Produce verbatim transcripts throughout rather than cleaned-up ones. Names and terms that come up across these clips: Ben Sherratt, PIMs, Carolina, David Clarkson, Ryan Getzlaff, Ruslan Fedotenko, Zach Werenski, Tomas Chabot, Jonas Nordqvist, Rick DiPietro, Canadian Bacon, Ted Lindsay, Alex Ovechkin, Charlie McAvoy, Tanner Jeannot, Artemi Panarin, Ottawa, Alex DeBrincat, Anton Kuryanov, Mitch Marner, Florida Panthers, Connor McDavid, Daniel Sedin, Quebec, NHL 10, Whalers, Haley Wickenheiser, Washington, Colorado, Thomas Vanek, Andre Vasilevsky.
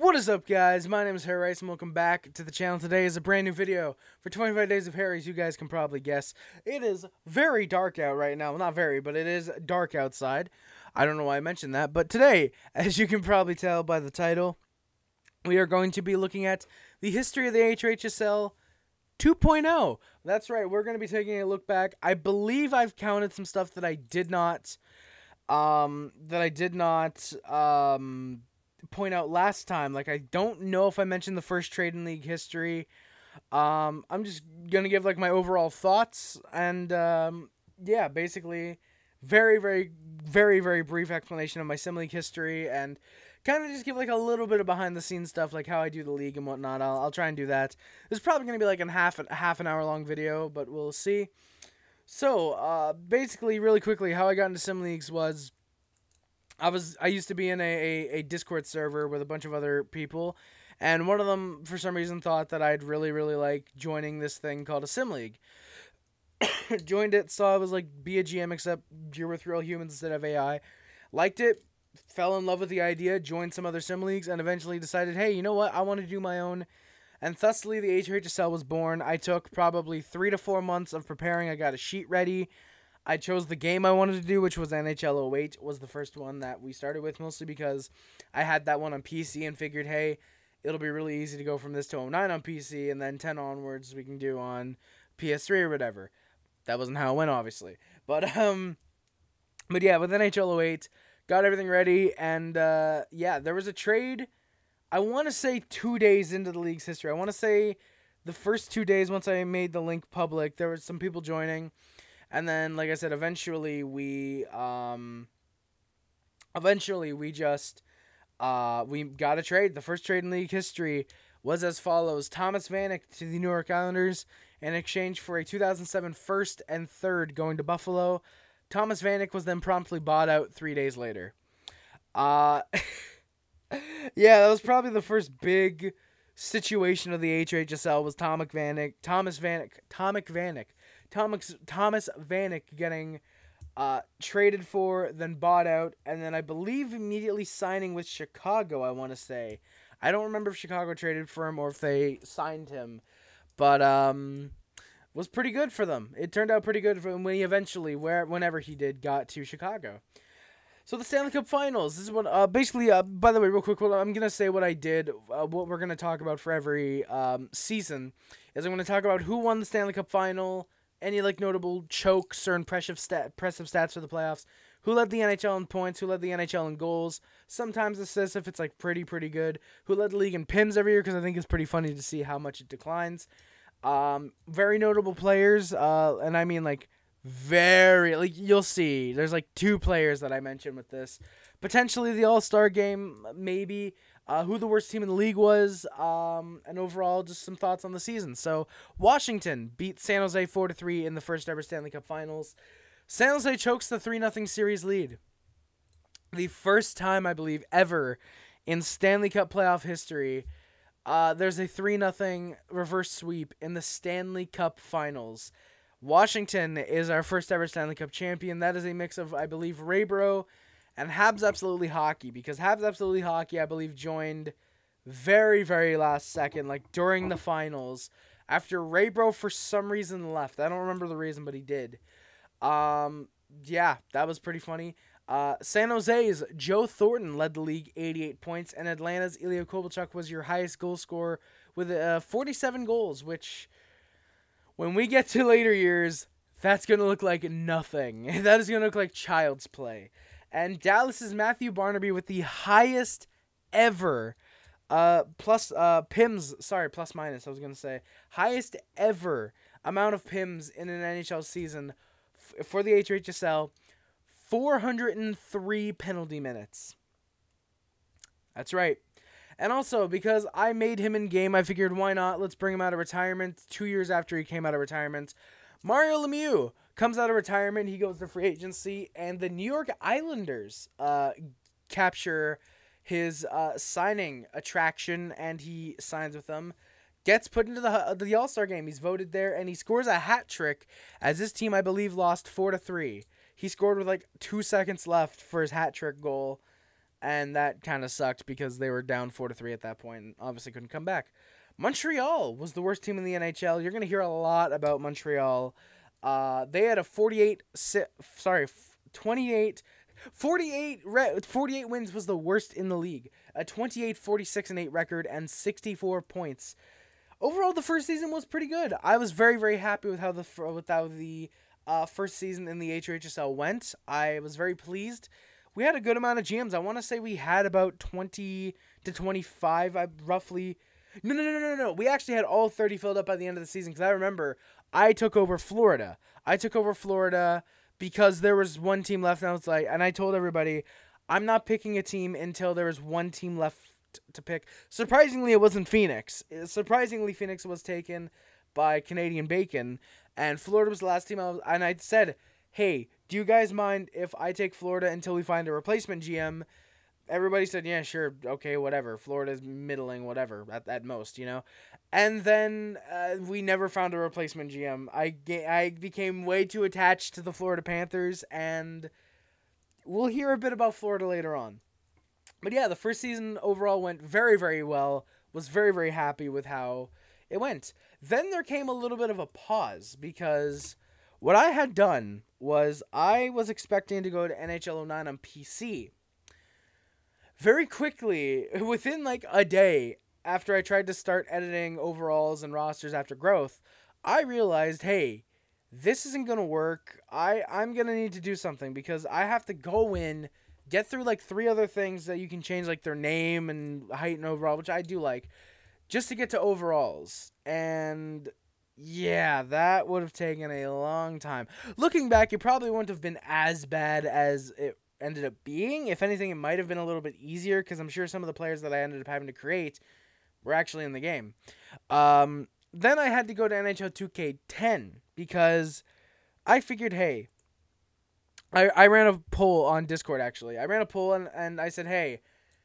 What is up, guys? My name is Harry Rice, and welcome back to the channel. Today is a brand new video for twenty-five Days of Harry's. You guys can probably guess. It is very dark out right now. Well, not very, but it is dark outside. I don't know why I mentioned that, but today, as you can probably tell by the title, we are going to be looking at the history of the H H S L two point oh. That's right, we're going to be taking a look back. I believe I've counted some stuff that I did not, um, that I did not, um... point out last time. Like, I don't know if I mentioned the first trade in league history. um I'm just gonna give like my overall thoughts, and um yeah, basically very very very very brief explanation of my sim league history, and kind of just give like a little bit of behind the scenes stuff, like how I do the league and whatnot. I'll, I'll try and do that. This is probably gonna be like a half a half an hour long video, but we'll see. So uh basically, really quickly, how I got into sim leagues was I was I used to be in a, a, a Discord server with a bunch of other people, and one of them for some reason thought that I'd really really like joining this thing called a sim league. Joined it, saw it was like be a G M except you're with real humans instead of A I. Liked it, fell in love with the idea, joined some other sim leagues, and eventually decided, hey, you know what? I want to do my own. And thusly, the H H S L was born. I took probably three to four months of preparing. I got a sheet ready. I chose the game I wanted to do, which was N H L oh eight, was the first one that we started with, mostly because I had that one on P C and figured, hey, it'll be really easy to go from this to oh nine on P C, and then ten onwards we can do on P S three or whatever. That wasn't how it went, obviously. But, um, but yeah, with N H L oh eight, got everything ready, and, uh, yeah, there was a trade, I want to say two days into the league's history. I want to say the first two days, once I made the link public, there were some people joining. And then, like I said, eventually we, um, eventually we just, uh, we got a trade. The first trade in league history was as follows. Thomas Vanek to the New York Islanders in exchange for a two thousand seven first and third going to Buffalo. Thomas Vanek was then promptly bought out three days later. Uh, yeah, that was probably the first big situation of the H H S L was Thomas Vanek, Thomas Vanek, Thomas Vanek. Thomas, Thomas Vanek getting uh, traded for, then bought out, and then I believe immediately signing with Chicago, I want to say. I don't remember if Chicago traded for him or if they signed him, but um, was pretty good for them. It turned out pretty good for him when he eventually, where, whenever he did, got to Chicago. So the Stanley Cup Finals, this is what, uh, basically, uh, by the way, real quick, well, I'm going to say what I did, uh, what we're going to talk about for every um, season, is I'm going to talk about who won the Stanley Cup Final, any, like, notable chokes or impressive, stat impressive stats for the playoffs, who led the N H L in points, who led the N H L in goals, sometimes assists if it's, like, pretty, pretty good, who led the league in P I Ms every year, because I think it's pretty funny to see how much it declines. Um, very notable players, uh, and I mean, like, very, like, you'll see, there's, like, two players that I mentioned with this. Potentially the All-Star game, maybe, uh, who the worst team in the league was, um, and overall just some thoughts on the season. So Washington beat San Jose four to three in the first ever Stanley Cup Finals. San Jose chokes the three nothing series lead. The first time, I believe, ever in Stanley Cup playoff history, uh, there's a three nothing reverse sweep in the Stanley Cup Finals. Washington is our first ever Stanley Cup champion. That is a mix of, I believe, Raybro and Habs Absolutely Hockey, because Habs Absolutely Hockey, I believe, joined very, very last second, like during the finals, after Raybro for some reason left. I don't remember the reason, but he did. Um, yeah, that was pretty funny. Uh, San Jose's Joe Thornton led the league, eighty-eight points, and Atlanta's Ilya Kovalchuk was your highest goal scorer with uh, forty-seven goals, which, when we get to later years, that's going to look like nothing. That is going to look like child's play. And Dallas's Matthew Barnaby with the highest ever, uh, plus, uh, P I Ms, sorry, plus minus, I was going to say, highest ever amount of P I Ms in an N H L season f for the H H S L, four hundred three penalty minutes. That's right. And also, because I made him in game, I figured, why not? Let's bring him out of retirement. Two years after he came out of retirement, Mario Lemieux comes out of retirement, he goes to free agency, and the New York Islanders uh, capture his uh, signing attraction, and he signs with them, gets put into the, the All-Star game. He's voted there, and he scores a hat trick, as his team, I believe, lost four to three. He scored with, like, two seconds left for his hat trick goal, and that kind of sucked because they were down four to three at that point and obviously couldn't come back. Montreal was the worst team in the N H L. You're going to hear a lot about Montreal. Uh, they had a forty-eight, sorry, twenty-eight, forty-eight, forty-eight wins was the worst in the league. A twenty-eight, forty-six, and eight record and sixty-four points. Overall, the first season was pretty good. I was very, very happy with how the with how the uh, first season in the H H S L went. I was very pleased. We had a good amount of G Ms. I want to say we had about twenty to twenty-five, I roughly. No, no, no, no, no. We actually had all thirty filled up by the end of the season, because I remember I took over Florida. I took over Florida because there was one team left, and I was like, and I told everybody, I'm not picking a team until there was one team left to pick. Surprisingly, it wasn't Phoenix. Surprisingly, Phoenix was taken by Canadian Bacon, and Florida was the last team I was, and I said, hey, do you guys mind if I take Florida until we find a replacement G M? Everybody said, yeah, sure, okay, whatever. Florida's middling, whatever, at, at most, you know? And then uh, we never found a replacement G M. I, I became way too attached to the Florida Panthers, and we'll hear a bit about Florida later on. But yeah, the first season overall went very, very well. Was very, very happy with how it went. Then there came a little bit of a pause, because what I had done was I was expecting to go to N H L oh nine on P C. Very quickly, within like a day after I tried to start editing overalls and rosters after growth, I realized, hey, this isn't going to work. I, I'm going to need to do something, because I have to go in, get through like three other things that you can change, like their name and height and overall, which I do like, just to get to overalls. And yeah, that would have taken a long time. Looking back, it probably wouldn't have been as bad as it ended up being. If anything, it might have been a little bit easier, because I'm sure some of the players that I ended up having to create were actually in the game. Um, then I had to go to N H L two K ten, because I figured, hey, I, I ran a poll on Discord, actually. I ran a poll, and, and I said, hey,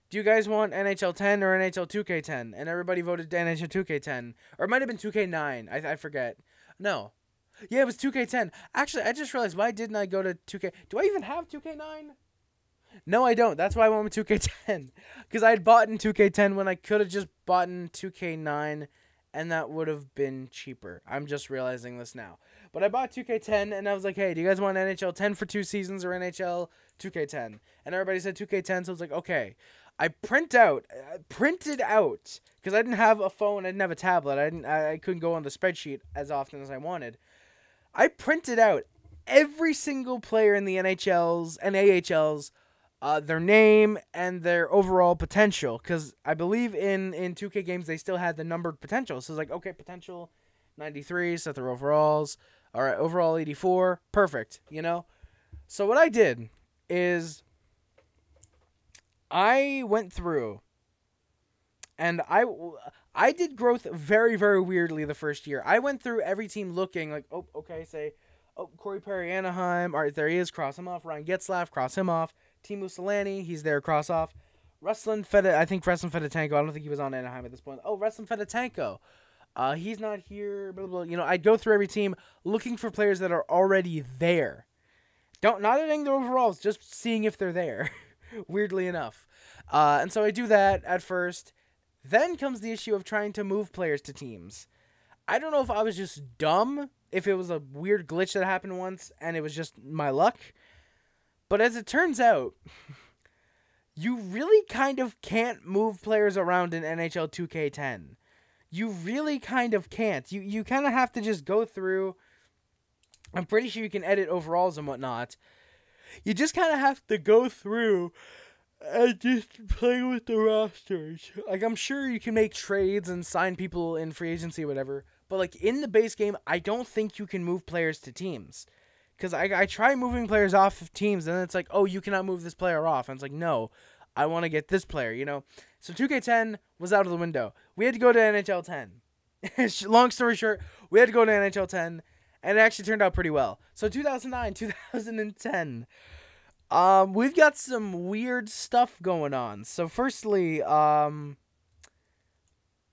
do you guys want N H L ten or N H L two K ten? And everybody voted N H L two K ten. Or it might have been two K nine. I, I forget. No. Yeah, it was two K ten. Actually, I just realized, why didn't I go to two K? Do I even have two K nine? No, I don't. That's why I went with two K ten. Because I had bought in two K ten when I could have just bought in two K nine. And that would have been cheaper. I'm just realizing this now. But I bought two K ten, and I was like, hey, do you guys want N H L ten for two seasons or N H L two K ten? And everybody said two K ten, so I was like, okay. I print out, I printed out, because I didn't have a phone, I didn't have a tablet, I, didn't, I, I couldn't go on the spreadsheet as often as I wanted. I printed out every single player in the N H L's and A H L's, Uh, their name and their overall potential, because I believe in, in two K games they still had the numbered potential. So it's like, okay, potential ninety-three, set their overalls. All right, overall eighty-four, perfect, you know? So what I did is I went through, and I, I did growth very, very weirdly the first year. I went through every team looking like, oh, okay, say, oh, Corey Perry, Anaheim. All right, there he is, cross him off. Ryan Getzlaff, cross him off. Teemu Selänne, he's there, cross off. Ruslan Fede, I think Ruslan Fedotenko, I don't think he was on Anaheim at this point. Oh, Ruslan Fedotenko, uh, he's not here, blah, blah, blah. You know, I'd go through every team looking for players that are already there. Don't, not editing their overalls, just seeing if they're there, weirdly enough. Uh, and so I do that at first. Then comes the issue of trying to move players to teams. I don't know if I was just dumb, if it was a weird glitch that happened once, and it was just my luck. But as it turns out, you really kind of can't move players around in N H L two K ten. You really kind of can't. You you kind of have to just go through. I'm pretty sure you can edit overalls and whatnot. You just kind of have to go through and just play with the rosters. Like, I'm sure you can make trades and sign people in free agency, whatever. But, like, in the base game, I don't think you can move players to teams. Because I, I try moving players off of teams, and then it's like, oh, you cannot move this player off. And it's like, no, I want to get this player, you know? So two K ten was out of the window. We had to go to N H L ten. Long story short, we had to go to N H L ten, and it actually turned out pretty well. So two thousand nine, two thousand ten, um, we've got some weird stuff going on. So firstly, um,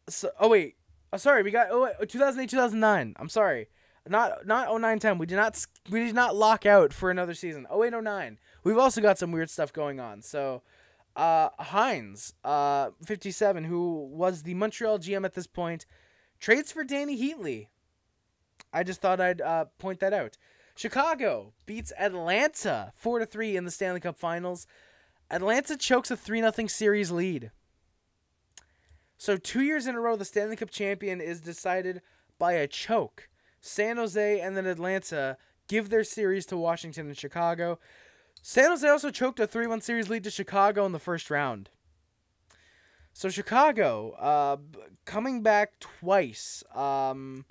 so, oh, wait. Oh, sorry, we got oh, wait, two thousand eight, two thousand nine. I'm sorry. Not not oh nine ten. We did not we did not lock out for another season. oh eight, oh nine. We've also got some weird stuff going on. So uh, Hines, uh, fifty-seven, who was the Montreal G M at this point, trades for Danny Heatley. I just thought I'd uh, point that out. Chicago beats Atlanta four to three in the Stanley Cup Finals. Atlanta chokes a three nothing series lead. So two years in a row, the Stanley Cup champion is decided by a choke. San Jose and then Atlanta give their series to Washington and Chicago. San Jose also choked a three one series lead to Chicago in the first round. So Chicago, uh, coming back twice. Um,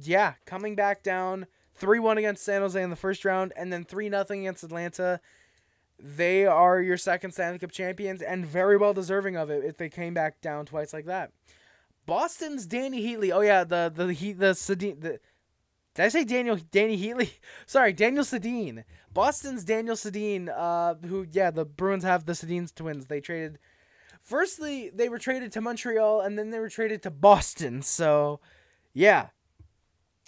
yeah, coming back down three one against San Jose in the first round, and then three nothing against Atlanta. They are your second Stanley Cup champions, and very well deserving of it if they came back down twice like that. Boston's Danny Heatley. Oh yeah, the the he the Sedin. The, did I say Daniel Danny Heatley? Sorry, Daniel Sedin. Boston's Daniel Sedin. Uh, who yeah, the Bruins have the Sedin twins. They traded. Firstly, they were traded to Montreal, and then they were traded to Boston. So, yeah.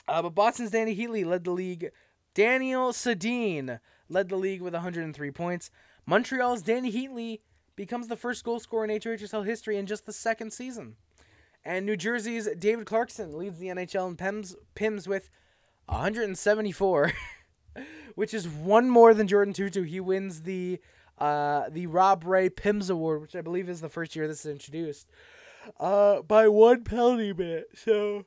Uh, but Boston's Danny Heatley led the league. Daniel Sedin led the league with one hundred three points. Montreal's Danny Heatley becomes the first goal scorer in H H S L history in just the second season. And New Jersey's David Clarkson leads the N H L in P I M S, P I M S with one hundred seventy-four, which is one more than Jordan Tutu. He wins the uh, the Rob Ray P I M S Award, which I believe is the first year this is introduced, uh, by one penalty minute. So,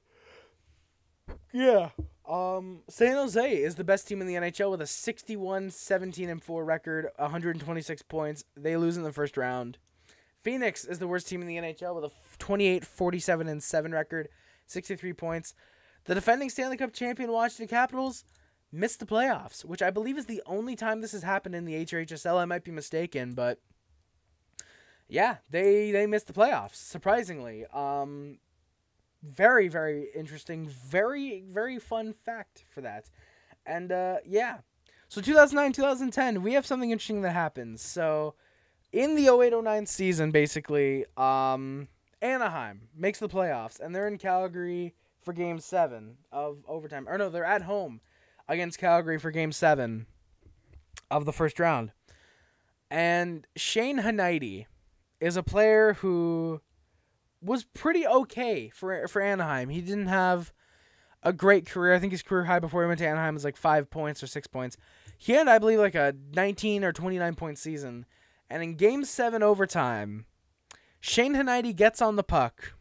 yeah. Um, San Jose is the best team in the N H L with a sixty-one seventeen and four record, one hundred twenty-six points. They lose in the first round. Phoenix is the worst team in the N H L with a twenty-eight forty-seven and seven record, sixty-three points. The defending Stanley Cup champion Washington Capitals missed the playoffs, which I believe is the only time this has happened in the H R H S L. I might be mistaken, but yeah, they they missed the playoffs, surprisingly. Um Very, very interesting. Very, very fun fact for that. And, uh, yeah. So, two thousand nine, two thousand ten, we have something interesting that happens. So, in the oh eight oh nine season, basically, um, Anaheim makes the playoffs. And they're in Calgary for Game seven of overtime. Or, no, they're at home against Calgary for Game seven of the first round. And Shane Hanaiti is a player who was pretty okay for for Anaheim. He didn't have a great career. I think his career high before he went to Anaheim was like five points or six points. He had, I believe, like a nineteen or twenty-nine point season. And in Game seven overtime, Shane Hanaiti gets on the puck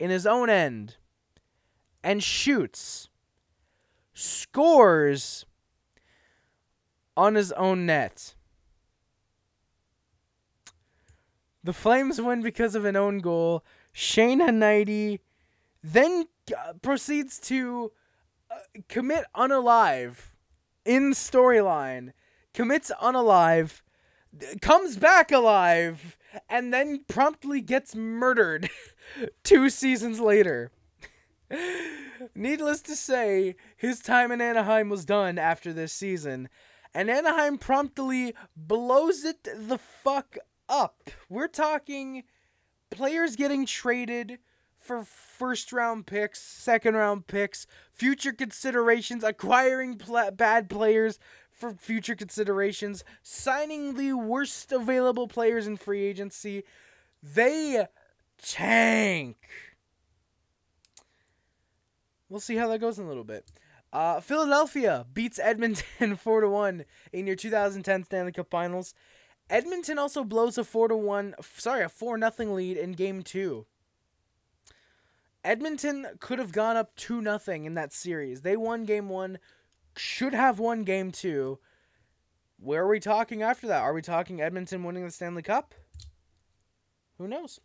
in his own end and shoots, scores on his own net. The Flames win because of an own goal. Shane Hanaiti then uh, proceeds to uh, commit unalive in storyline. Commits unalive, comes back alive, and then promptly gets murdered two seasons later. Needless to say, his time in Anaheim was done after this season. And Anaheim promptly blows it the fuck up. Up. We're talking players getting traded for first round picks, second round picks, future considerations, acquiring pl- bad players for future considerations, signing the worst available players in free agency. They tank. We'll see how that goes in a little bit. Uh, Philadelphia beats Edmonton four to one in your two thousand ten Stanley Cup Finals. Edmonton also blows a four to one, sorry, a four nothing lead in Game two. Edmonton could have gone up two nothing in that series. They won Game one, should have won Game two. Where are we talking after that? Are we talking Edmonton winning the Stanley Cup? Who knows?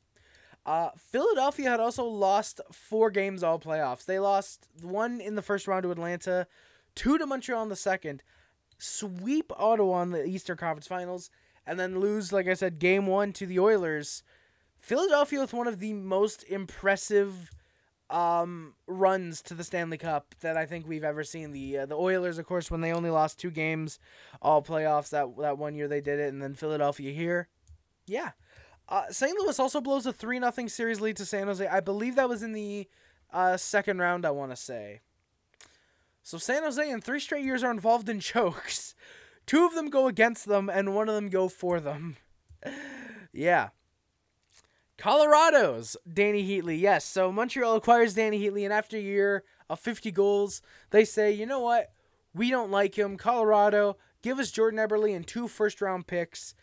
Uh, Philadelphia had also lost four games all playoffs. They lost one in the first round to Atlanta, two to Montreal in the second, sweep Ottawa in the Eastern Conference Finals, and then lose, like I said, game one to the Oilers. Philadelphia with one of the most impressive um, runs to the Stanley Cup that I think we've ever seen. The uh, the Oilers, of course, when they only lost two games all playoffs, that, that one year they did it, and then Philadelphia here. Yeah. Uh, Saint Louis also blows a three nothing series lead to San Jose. I believe that was in the uh, second round, I want to say. So San Jose in three straight years are involved in chokes. Two of them go against them, and one of them go for them. Yeah. Colorado's Danny Heatley. Yes, so Montreal acquires Danny Heatley, and after a year of fifty goals, they say, you know what? We don't like him. Colorado, give us Jordan Eberle and two first-round picks,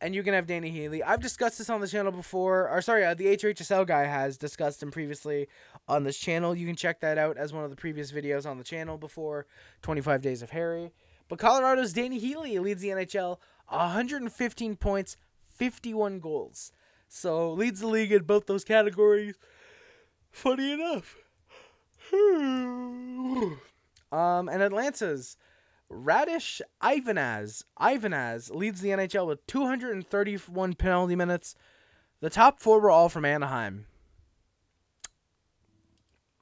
and you can have Danny Heatley. I've discussed this on the channel before. Or, sorry, uh, the H H S L guy has discussed him previously on this channel. You can check that out as one of the previous videos on the channel before twenty-five Days of Harry. But Colorado's Danny Heatley leads the N H L one hundred fifteen points, fifty-one goals. So, leads the league in both those categories. Funny enough. um, and Atlanta's Radish Ivanaz. Ivanaz leads the N H L with two hundred thirty-one penalty minutes. The top four were all from Anaheim.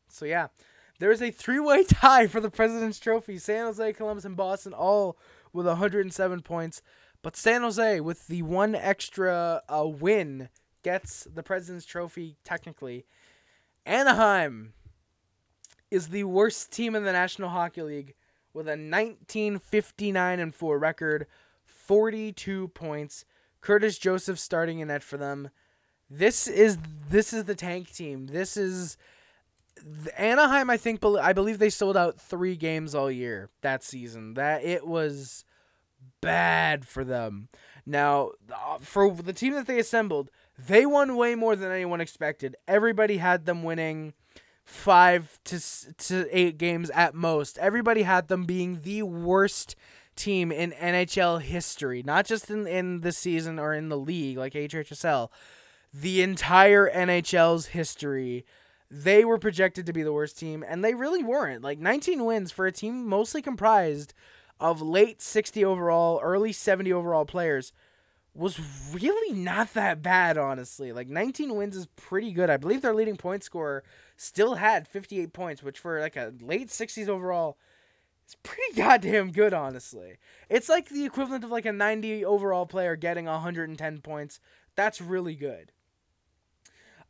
So, yeah. There is a three-way tie for the President's Trophy. San Jose, Columbus, and Boston all with one hundred seven points. But San Jose, with the one extra uh, win, gets the President's Trophy technically. Anaheim is the worst team in the National Hockey League with a nineteen fifty-nine and four record, forty-two points. Curtis Joseph starting in net for them. This is this is the tank team. This is Anaheim. I think I believe they sold out three games all year that season. That it was bad for them. Now, for the team that they assembled, they won way more than anyone expected. Everybody had them winning five to to eight games at most. Everybody had them being the worst team in N H L history, not just in in the season or in the league like H H S L. The entire N H L's history, they were projected to be the worst team, and they really weren't. Like nineteen wins for a team mostly comprised of late sixty overall, early seventy overall players was really not that bad, honestly. Like, nineteen wins is pretty good. I believe their leading point scorer still had fifty-eight points, which for, like, a late sixties overall is pretty goddamn good, honestly. It's like the equivalent of, like, a ninety overall player getting one hundred ten points. That's really good.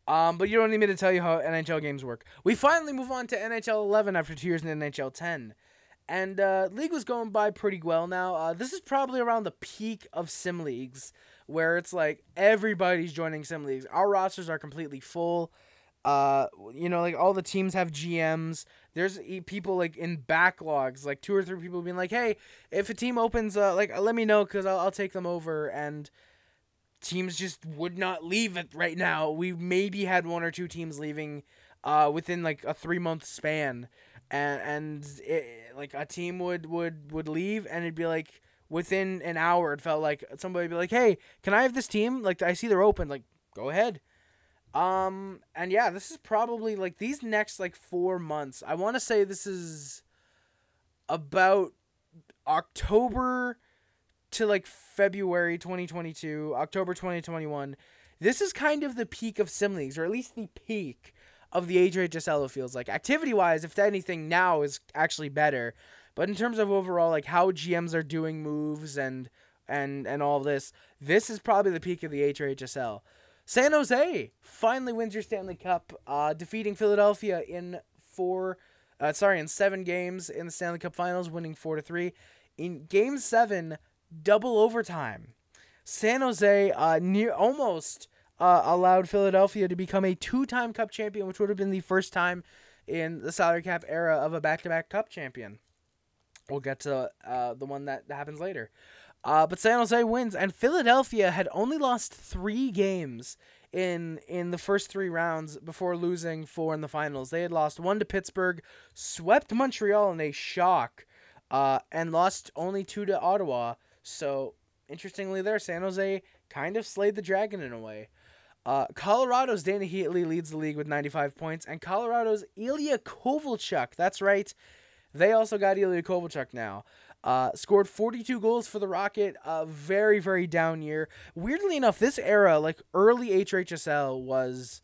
Um, but you don't need me to tell you how N H L games work. We finally move on to N H L eleven after two years in N H L ten. And uh, league was going by pretty well now. Uh, this is probably around the peak of sim leagues, where it's like everybody's joining sim leagues. Our rosters are completely full. Uh, you know, like all the teams have G Ms. There's people like in backlogs, like two or three people being like, "Hey, if a team opens, uh, like let me know because I'll, I'll take them over." And teams just would not leave it right now. We maybe had one or two teams leaving, uh, within like a three month span. And, and it, like a team would, would, would leave, and it'd be like within an hour, it felt like somebody would be like, "Hey, can I have this team? Like, I see they're open. Like, go ahead." Um, and yeah, this is probably like these next like four months. I want to say this is about October to like February twenty twenty-two, October twenty twenty-one. This is kind of the peak of sim leagues, or at least the peak of the H H S L, it feels like. Activity-wise, if anything, now is actually better. But in terms of overall, like, how G Ms are doing moves and and and all this, this is probably the peak of the H H S L. San Jose finally wins your Stanley Cup, uh, defeating Philadelphia in four, uh, sorry, in seven games in the Stanley Cup Finals, winning four to three. In Game Seven, double overtime, San Jose uh, near almost. Uh, allowed Philadelphia to become a two-time cup champion, which would have been the first time in the salary cap era of a back-to-back cup champion. We'll get to uh, the one that happens later. Uh, but San Jose wins, and Philadelphia had only lost three games in in the first three rounds before losing four in the finals. They had lost one to Pittsburgh, swept Montreal in a shock, uh, and lost only two to Ottawa. So, interestingly there, San Jose kind of slayed the dragon in a way. Uh, Colorado's Danny Heatley leads the league with ninety-five points, and Colorado's Ilya Kovalchuk, that's right, they also got Ilya Kovalchuk now, uh, scored forty-two goals for the Rocket, a uh, very, very down year. Weirdly enough, this era, like early H H S L, was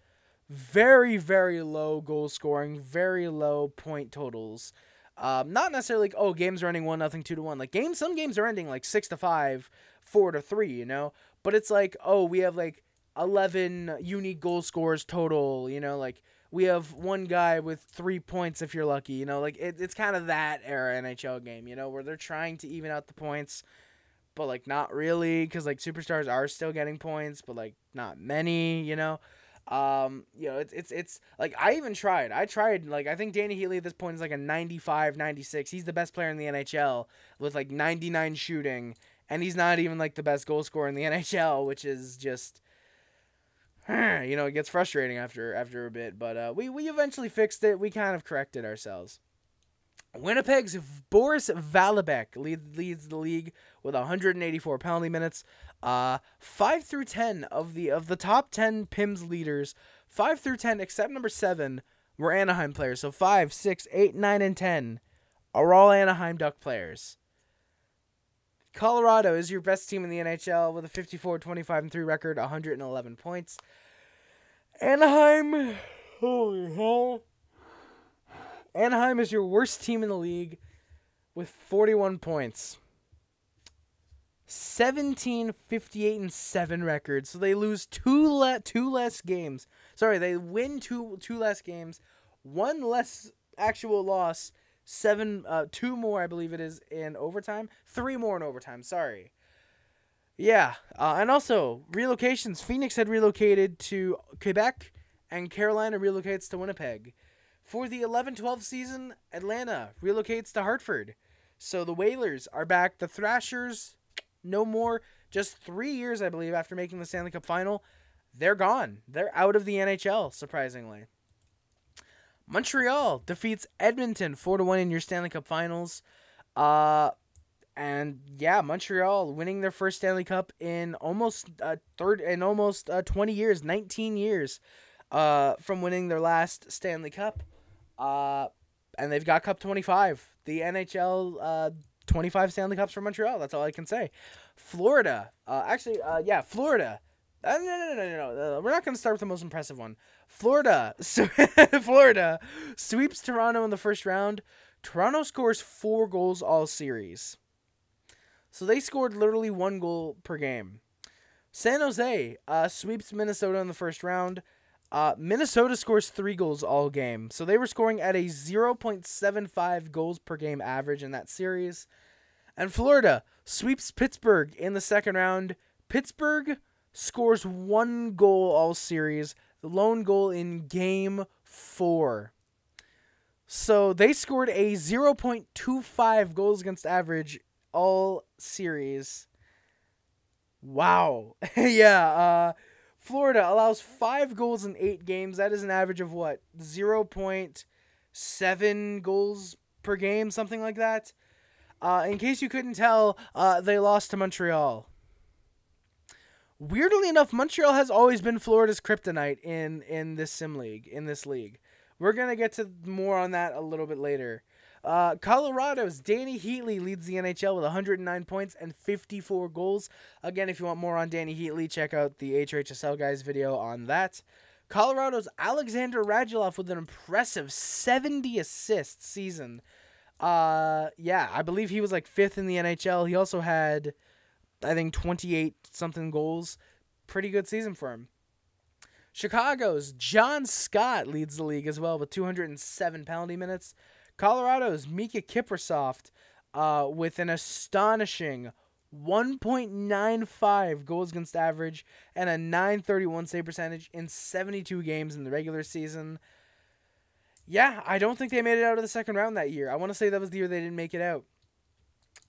very, very low goal scoring, very low point totals. Um, not necessarily like, oh, games are ending one nothing, two to one. Like, games, some games are ending like six to five, four to three, you know? But it's like, oh, we have like eleven unique goal scorers total, you know, like we have one guy with three points if you're lucky, you know, like it, it's kind of that era N H L game, you know, where they're trying to even out the points, but, like, not really, because, like, superstars are still getting points, but, like, not many, you know? Um, you know, it's, it's, it's, like, I even tried, I tried, like, I think Danny Heatley at this point is, like, a ninety-five, ninety-six, he's the best player in the N H L, with, like, ninety-nine shooting, and he's not even, like, the best goal scorer in the N H L, which is just, you know, it gets frustrating after, after a bit, but, uh, we, we eventually fixed it, we kind of corrected ourselves. Winnipeg's Boris Vanek lead, leads the league with one hundred eighty-four penalty minutes. Uh, five through ten of the of the top ten P I Ms leaders, five through ten except number seven were Anaheim players. So five, six, eight, nine, and ten are all Anaheim Duck players. Colorado is your best team in the N H L with a fifty-four, twenty-five, and three record, one hundred eleven points. Anaheim, holy hell. Anaheim is your worst team in the league with forty-one points. seventeen, fifty-eight, and seven records. So they lose two, le two less games. Sorry, they win two, two less games. One less actual loss. Seven, uh, two more, I believe it is, in overtime. Three more in overtime, sorry. Yeah, uh, and also, relocations. Phoenix had relocated to Quebec, and Carolina relocates to Winnipeg. For the eleven twelve season, Atlanta relocates to Hartford. So the Whalers are back. The Thrashers, no more. Just three years, I believe, after making the Stanley Cup Final, they're gone. They're out of the N H L, surprisingly. Montreal defeats Edmonton four to one in your Stanley Cup Finals. Uh, and, yeah, Montreal winning their first Stanley Cup in almost, uh, third, in almost uh, twenty years, nineteen years uh, from winning their last Stanley Cup. Uh, and they've got Cup twenty-five, the N H L, uh, twenty-five Stanley Cups for Montreal. That's all I can say. Florida, uh, actually, uh, yeah, Florida. Uh, no, no, no, no, no. Uh, we're not going to start with the most impressive one. Florida, so Florida sweeps Toronto in the first round. Toronto scores four goals all series. So they scored literally one goal per game. San Jose, uh, sweeps Minnesota in the first round. Uh, Minnesota scores three goals all game. So they were scoring at a zero point seven five goals per game average in that series. And Florida sweeps Pittsburgh in the second round. Pittsburgh scores one goal all series. The lone goal in game four. So they scored a zero point two five goals against average all series. Wow. Yeah, uh... Florida allows five goals in eight games. That is an average of, what, zero point seven goals per game, something like that. Uh, in case you couldn't tell, uh, they lost to Montreal. Weirdly enough, Montreal has always been Florida's kryptonite in, in this sim league, in this league. We're going to get to more on that a little bit later. Uh, Colorado's Danny Heatley leads the N H L with one hundred nine points and fifty-four goals. Again, if you want more on Danny Heatley, check out the H R H S L guys video on that. Colorado's Alexander Radulov with an impressive seventy assist season. Uh, yeah, I believe he was like fifth in the N H L. He also had, I think, twenty-eight something goals. Pretty good season for him. Chicago's John Scott leads the league as well with two hundred seven penalty minutes. Colorado's Miikka Kiprusoff uh, with an astonishing one point nine five goals against average and a nine thirty-one save percentage in seventy-two games in the regular season. Yeah, I don't think they made it out of the second round that year. I want to say that was the year they didn't make it out.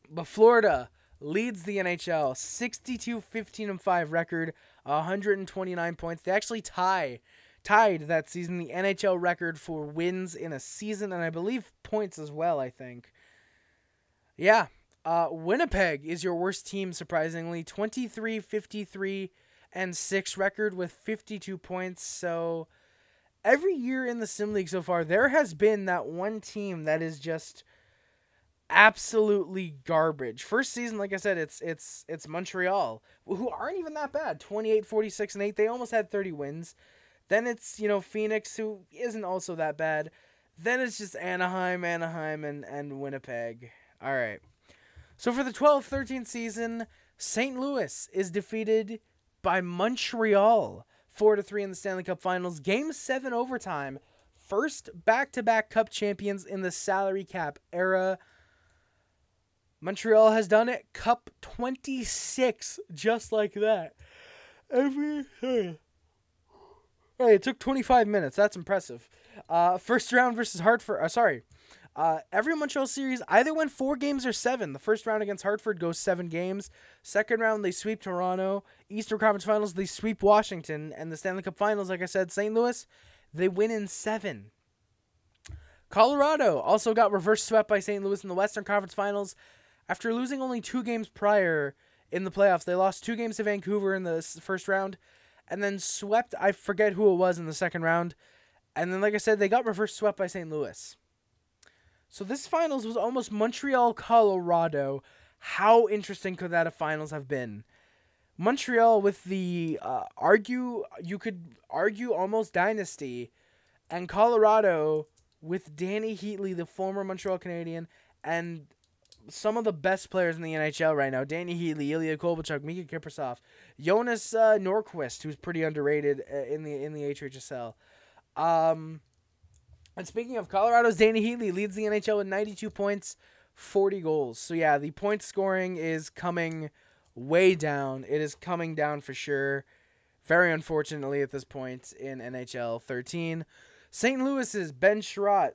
But Florida leads the N H L, sixty-two, fifteen, and five record, one hundred twenty-nine points. They actually tie... tied that season the N H L record for wins in a season, and I believe points as well, I think. Yeah. Uh, Winnipeg is your worst team, surprisingly. twenty-three, fifty-three, and six record with fifty-two points. So every year in the Sim League so far, there has been that one team that is just absolutely garbage. First season, like I said, it's it's it's Montreal, who aren't even that bad. twenty-eight, forty-six, and eight. They almost had thirty wins. Then it's, you know, Phoenix, who isn't also that bad. Then it's just Anaheim, Anaheim, and, and Winnipeg. All right. So for the twelve thirteen season, Saint Louis is defeated by Montreal four to three in the Stanley Cup Finals. Game seven overtime. First back-to-back Cup champions in the salary cap era. Montreal has done it. Cup twenty-six, just like that. Every hey, it took twenty-five minutes. That's impressive. Uh, first round versus Hartford. Uh, sorry. Uh, every Montreal series either went four games or seven. The first round against Hartford goes seven games. Second round, they sweep Toronto. Eastern Conference Finals, they sweep Washington. And the Stanley Cup Finals, like I said, Saint Louis, they win in seven. Colorado also got reverse swept by Saint Louis in the Western Conference Finals. After losing only two games prior in the playoffs, they lost two games to Vancouver in the first round and then swept, I forget who it was, in the second round. And then, like I said, they got reverse swept by Saint Louis. So this finals was almost Montreal, Colorado. How interesting could that a finals have been? Montreal with the uh, argue you could argue almost dynasty, and Colorado with Danny Heatley, the former Montreal Canadian, and some of the best players in the N H L right now: Danny Heatley, Ilya Kovalchuk, Miikka Kiprusoff, Jonas uh, Norquist, who's pretty underrated uh, in the in the H H S L. Um. And speaking of, Colorado's Danny Heatley leads the N H L with ninety-two points, forty goals. So yeah, the point scoring is coming way down. It is coming down for sure. Very unfortunately at this point in N H L thirteen. Saint Louis's Ben Sherratt,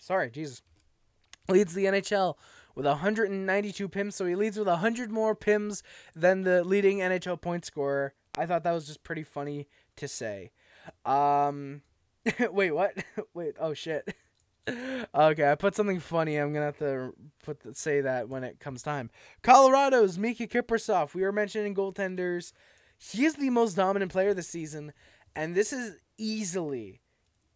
sorry, Jesus, leads the N H L with one hundred ninety-two P I Ms. So he leads with one hundred more P I Ms than the leading N H L point scorer. I thought that was just pretty funny to say. Um... Wait, what? Wait, oh shit. Okay, I put something funny. I'm gonna have to put the, say that when it comes time. Colorado's Miikka Kiprusoff. We were mentioning goaltenders. He is the most dominant player this season, and this is easily,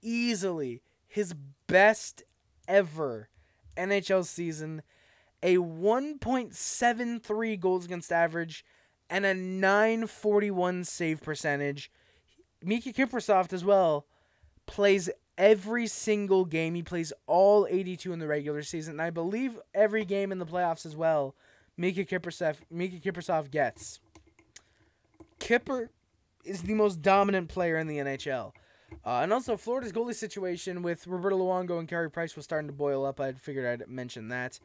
easily his best ever N H L season. A one point seven three goals against average and a nine forty-one save percentage. Miikka Kiprusoff as well plays every single game. He plays all eighty-two in the regular season, and I believe every game in the playoffs as well. Miikka Kiprusoff, Miikka Kiprusoff gets. Kipper is the most dominant player in the N H L. Uh, and also, Florida's goalie situation with Roberto Luongo and Carey Price was starting to boil up. I figured I'd mention that.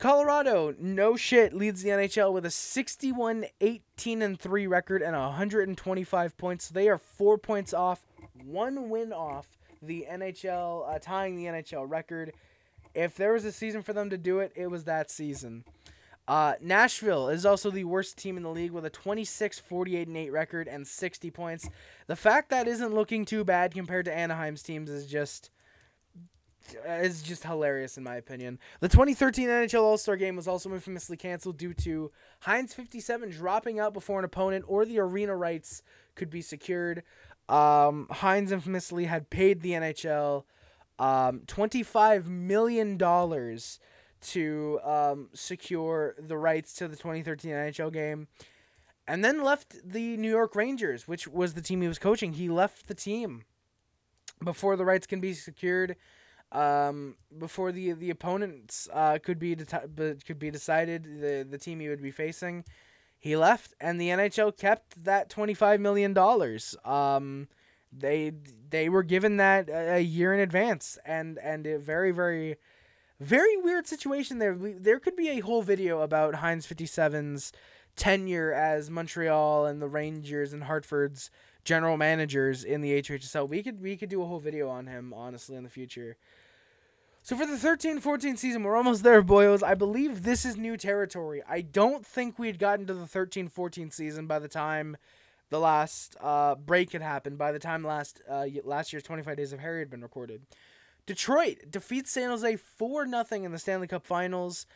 Colorado, no shit, leads the N H L with a sixty-one eighteen and three record and one hundred twenty-five points. They are four points off, one win off the N H L, uh, tying the N H L record. If there was a season for them to do it, it was that season. Uh, Nashville is also the worst team in the league with a twenty-six forty-eight and eight record and sixty points. The fact that isn't looking too bad compared to Anaheim's teams is just is just hilarious in my opinion. The twenty thirteen N H L All-Star Game was also infamously canceled due to Heinz fifty-seven dropping out before an opponent or the arena rights could be secured. Um, Heinz infamously had paid the N H L um, twenty-five million dollars to um, secure the rights to the twenty thirteen N H L game, and then left the New York Rangers, which was the team he was coaching. He left the team before the rights can be secured, um, before the the opponents uh, could be de- could be decided, the the team he would be facing. He left, and the N H L kept that twenty-five million dollars. Um, they they were given that a year in advance, and and a very, very, very weird situation there. There could be a whole video about Heinz fifty-seven's tenure as Montreal and the Rangers and Hartford's general managers in the H H S L. We could, we could do a whole video on him, honestly, in the future. So for the thirteen fourteen season, we're almost there, boyos. I believe this is new territory. I don't think we had gotten to the thirteen fourteen season by the time the last uh, break had happened, by the time last uh, last year's twenty-five Days of Harry had been recorded. Detroit defeats San Jose four nothing in the Stanley Cup Finals.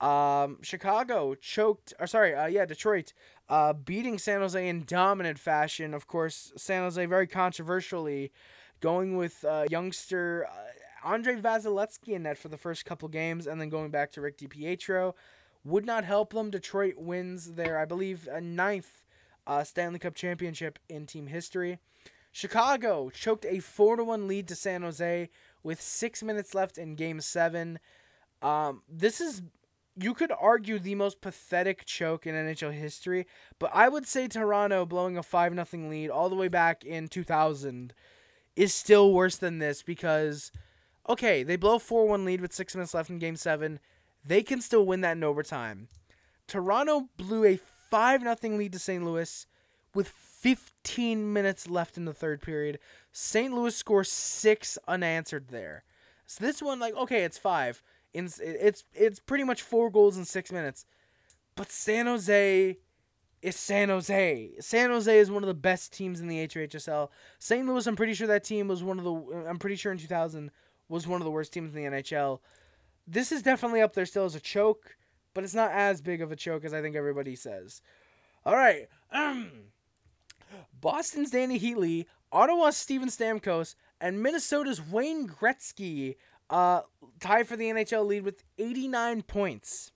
Um, Chicago choked, or sorry, uh, yeah, Detroit uh, beating San Jose in dominant fashion. Of course, San Jose very controversially going with uh, youngster... Uh, Andre Vasilevsky in net for the first couple games, and then going back to Rick DiPietro would not help them. Detroit wins their, I believe, a ninth uh, Stanley Cup championship in team history. Chicago choked a four to one lead to San Jose with six minutes left in Game seven. Um, this is, you could argue, the most pathetic choke in N H L history, but I would say Toronto blowing a five nothing lead all the way back in two thousand is still worse than this because... Okay, they blow four one lead with six minutes left in Game seven. They can still win that in overtime. Toronto blew a five nothing lead to Saint Louis with fifteen minutes left in the third period. Saint Louis scores six unanswered there. So this one, like, okay, it's five. It's, it's, it's pretty much four goals in six minutes. But San Jose is San Jose. San Jose is one of the best teams in the H R H S L. Saint Louis, I'm pretty sure that team was one of the... I'm pretty sure in two thousand was one of the worst teams in the N H L. This is definitely up there still as a choke, but it's not as big of a choke as I think everybody says. All right. Um, Boston's Danny Heatley, Ottawa's Steven Stamkos, and Minnesota's Wayne Gretzky uh, tie for the N H L lead with eighty-nine points.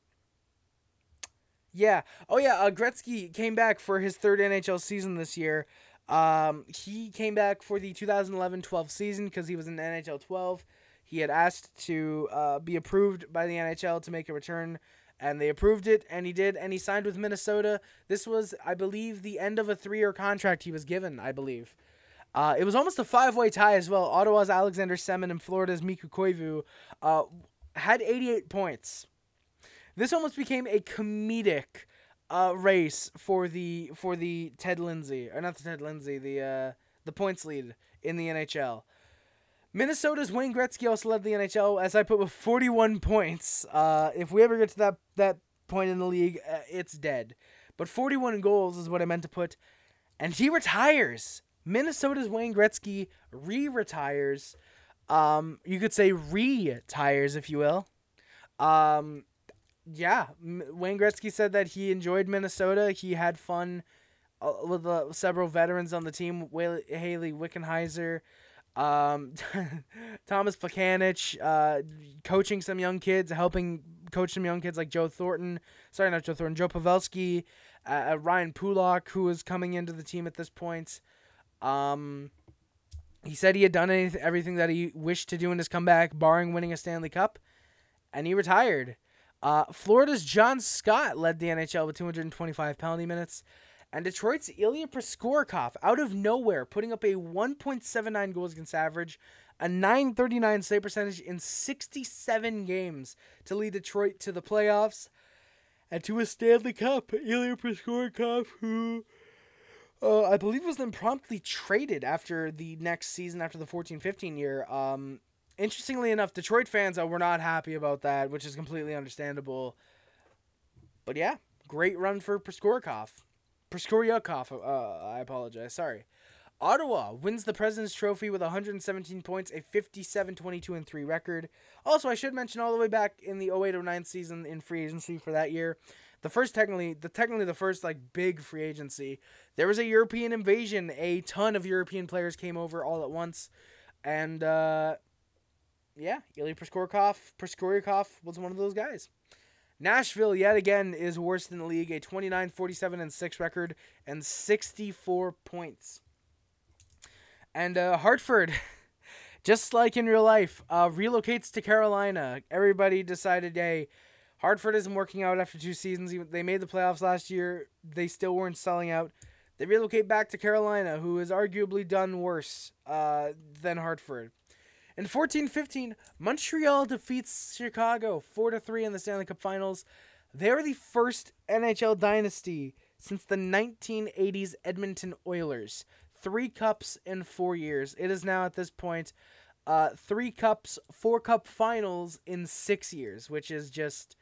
Yeah. Oh, yeah. Uh, Gretzky came back for his third N H L season this year. Um, he came back for the two thousand eleven twelve season because he was in N H L twelve. He had asked to uh, be approved by the N H L to make a return, and they approved it, and he did, and he signed with Minnesota. This was, I believe, the end of a three-year contract he was given, I believe. Uh, it was almost a five-way tie as well. Ottawa's Alexander Semin and Florida's Miikka Koivu uh, had eighty-eight points. This almost became a comedic uh, race for the for the Ted Lindsay, or not the Ted Lindsay, the uh, the points lead in the N H L. Minnesota's Wayne Gretzky also led the N H L, as I put, with forty-one points. Uh, if we ever get to that that point in the league, uh, it's dead. But forty-one goals is what I meant to put. And he retires. Minnesota's Wayne Gretzky re-retires. Um, you could say retires, if you will. Um, yeah, M- Wayne Gretzky said that he enjoyed Minnesota. He had fun uh, with uh, several veterans on the team. Whaley- Haley Wickenheiser. Um, Thomas Plakanich, uh, coaching some young kids, helping coach some young kids like Joe Thornton, sorry, not Joe Thornton, Joe Pavelski, uh, Ryan Pulak, who is coming into the team at this point. Um, he said he had done anyth- everything that he wished to do in his comeback, barring winning a Stanley Cup, and he retired. Uh, Florida's John Scott led the N H L with two hundred twenty-five penalty minutes. And Detroit's Ilya Kovalchuk, out of nowhere, putting up a one point seven nine goals against average, a nine thirty-nine save percentage in sixty-seven games to lead Detroit to the playoffs and to a Stanley Cup. Ilya Kovalchuk, who uh, I believe was then promptly traded after the next season, after the fourteen fifteen year. Um, interestingly enough, Detroit fans uh, were not happy about that, which is completely understandable. But yeah, great run for Kovalchuk. Kovalchuk, uh, I apologize, sorry. Ottawa wins the President's Trophy with one hundred seventeen points, a fifty-seven twenty-two and three record. Also, I should mention all the way back in the oh eight oh nine season in free agency for that year, the first technically, the technically the first like big free agency, there was a European invasion. A ton of European players came over all at once, and uh, yeah, Ilya Kovalchuk was one of those guys. Nashville, yet again, is worst in the league, a twenty-nine forty-seven and six record and sixty-four points. And uh, Hartford, just like in real life, uh, relocates to Carolina. Everybody decided, hey, Hartford isn't working out after two seasons. They made the playoffs last year. They still weren't selling out. They relocate back to Carolina, who is arguably done worse uh, than Hartford. In fourteen fifteen, Montreal defeats Chicago four to three in the Stanley Cup Finals. They are the first N H L dynasty since the nineteen eighties Edmonton Oilers. Three cups in four years. It is now at this point uh, three cups, four cup finals in six years, which is just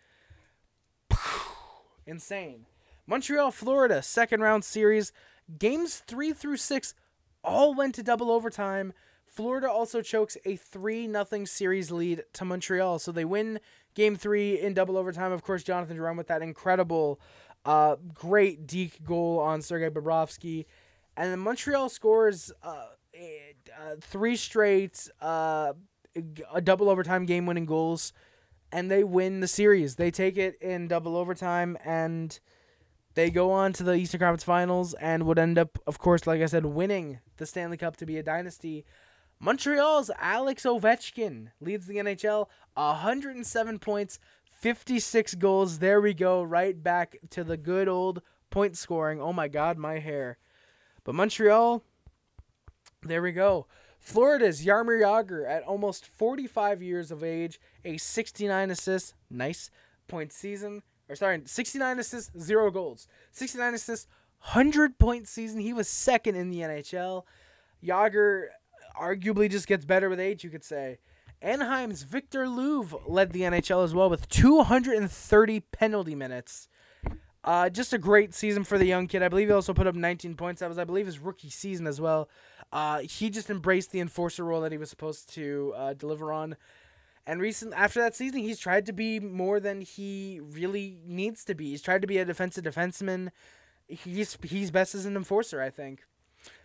insane. Montreal, Florida, second round series. Games three through six all went to double overtime. Florida also chokes a three nothing series lead to Montreal. So they win game three in double overtime. Of course, Jonathan Drouin with that incredible, uh, great deke goal on Sergei Bobrovsky. And then Montreal scores uh, uh, three straight uh, a double overtime game-winning goals. And they win the series. They take it in double overtime. And they go on to the Eastern Conference Finals and would end up, of course, like I said, winning the Stanley Cup to be a dynasty. Montreal's Alex Ovechkin leads the N H L, one hundred seven points, fifty-six goals. There we go, right back to the good old point scoring. Oh my God, my hair. But Montreal, there we go. Florida's Jaromir Jagr at almost forty-five years of age, a sixty-nine assists, nice. point season, or sorry, sixty-nine assists, zero goals. sixty-nine assists, one hundred point season. He was second in the N H L. Yager arguably just gets better with age, you could say. Anaheim's Victor Louvre led the N H L as well with two hundred thirty penalty minutes. Uh, just a great season for the young kid. I believe he also put up nineteen points. That was, I believe, his rookie season as well. Uh, he just embraced the enforcer role that he was supposed to uh, deliver on. And recent after that season, he's tried to be more than he really needs to be. He's tried to be a defensive defenseman. He's, he's best as an enforcer, I think.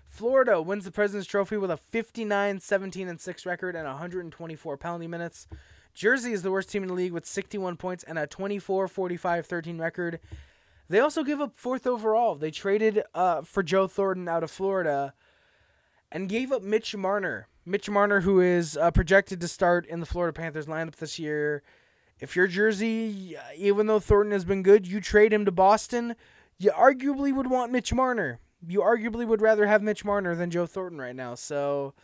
Florida wins the President's Trophy with a fifty-nine, seventeen, and six record and one hundred twenty-four penalty minutes. Jersey is the worst team in the league with sixty-one points and a twenty-four, forty-five, thirteen record. They also give up fourth overall. They traded uh, for Joe Thornton out of Florida and gave up Mitch Marner. Mitch Marner, who is uh, projected to start in the Florida Panthers lineup this year. If you're Jersey, even though Thornton has been good, you trade him to Boston, you arguably would want Mitch Marner. You arguably would rather have Mitch Marner than Joe Thornton right now. So,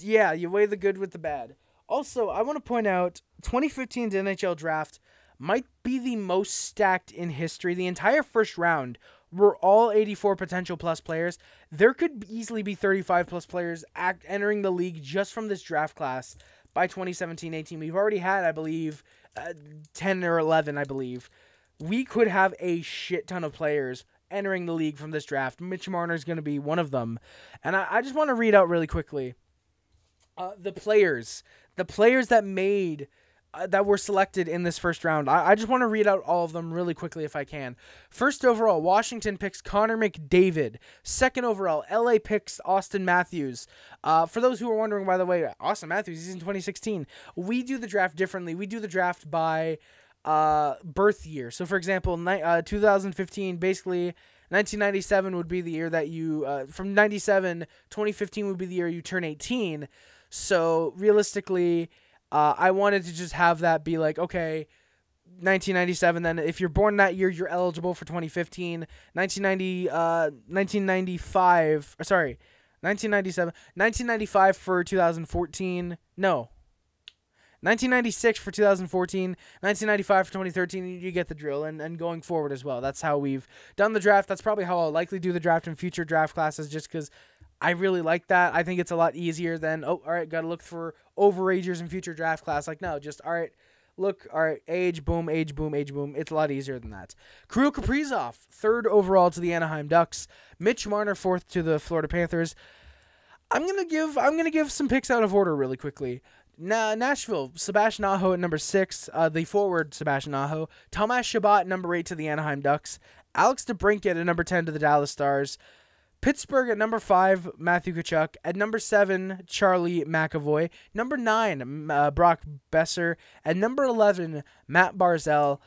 yeah, you weigh the good with the bad. Also, I want to point out, twenty fifteen's N H L draft might be the most stacked in history. The entire first round were all eighty-four potential plus players. There could easily be thirty-five plus players act entering the league just from this draft class by twenty seventeen eighteen. We've already had, I believe, uh, ten or eleven, I believe. We could have a shit ton of players entering the league from this draft. Mitch Marner is going to be one of them. And I, I just want to read out really quickly uh, the players. The players that made... Uh, that were selected in this first round. I, I just want to read out all of them really quickly if I can. First overall, Washington picks Connor McDavid. Second overall, L A picks Austin Matthews. Uh, for those who are wondering, by the way, Austin Matthews, he's in twenty sixteen. We do the draft differently. We do the draft by uh, birth year. So, for example, ni- uh, two thousand fifteen, basically nineteen ninety-seven would be the year that you... Uh, from ninety-seven, twenty fifteen would be the year you turn eighteen. So, realistically... Uh, I wanted to just have that be like, okay, nineteen ninety-seven, then if you're born that year, you're eligible for twenty fifteen, nineteen ninety, uh, nineteen ninety-five, or sorry, nineteen ninety-seven, nineteen ninety-five for two thousand fourteen, no, nineteen ninety-six for two thousand fourteen, nineteen ninety-five for twenty thirteen, you get the drill, and, and going forward as well. That's how we've done the draft. That's probably how I'll likely do the draft in future draft classes, just because I really like that. I think it's a lot easier than, oh, all right, got to look for overagers in future draft class. Like, no, just, all right, look, all right, age, boom, age, boom, age, boom. It's a lot easier than that. Kirill Kaprizov, third overall to the Anaheim Ducks. Mitch Marner, fourth to the Florida Panthers. I'm going to give I'm going to give some picks out of order really quickly. Na- Nashville, Sebastian Aho at number six, uh, the forward Sebastian Aho. Tomas Chabot, number eight to the Anaheim Ducks. Alex DeBrincat at number ten to the Dallas Stars. Pittsburgh at number five, Matthew Tkachuk. At number seven, Charlie McAvoy. Number nine, uh, Brock Besser. At number eleven, Matt Barzal.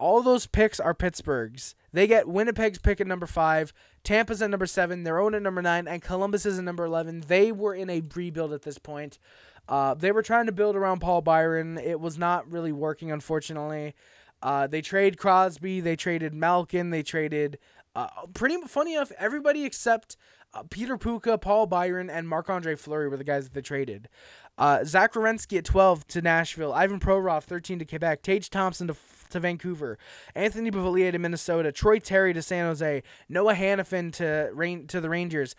All those picks are Pittsburgh's. They get Winnipeg's pick at number five, Tampa's at number seven, their own at number nine, and Columbus is at number eleven. They were in a rebuild at this point. Uh, they were trying to build around Paul Byron. It was not really working, unfortunately. Uh, they traded Crosby. They traded Malkin. They traded... Uh, pretty funny enough, everybody except uh, Peter Puka, Paul Byron, and Marc-Andre Fleury were the guys that they traded. Uh, Zach Werenski at twelve to Nashville, Ivan Provorov thirteen to Quebec, Tage Thompson to, to Vancouver, Anthony Beauvillier to Minnesota, Troy Terry to San Jose, Noah Hannafin to rain to the Rangers,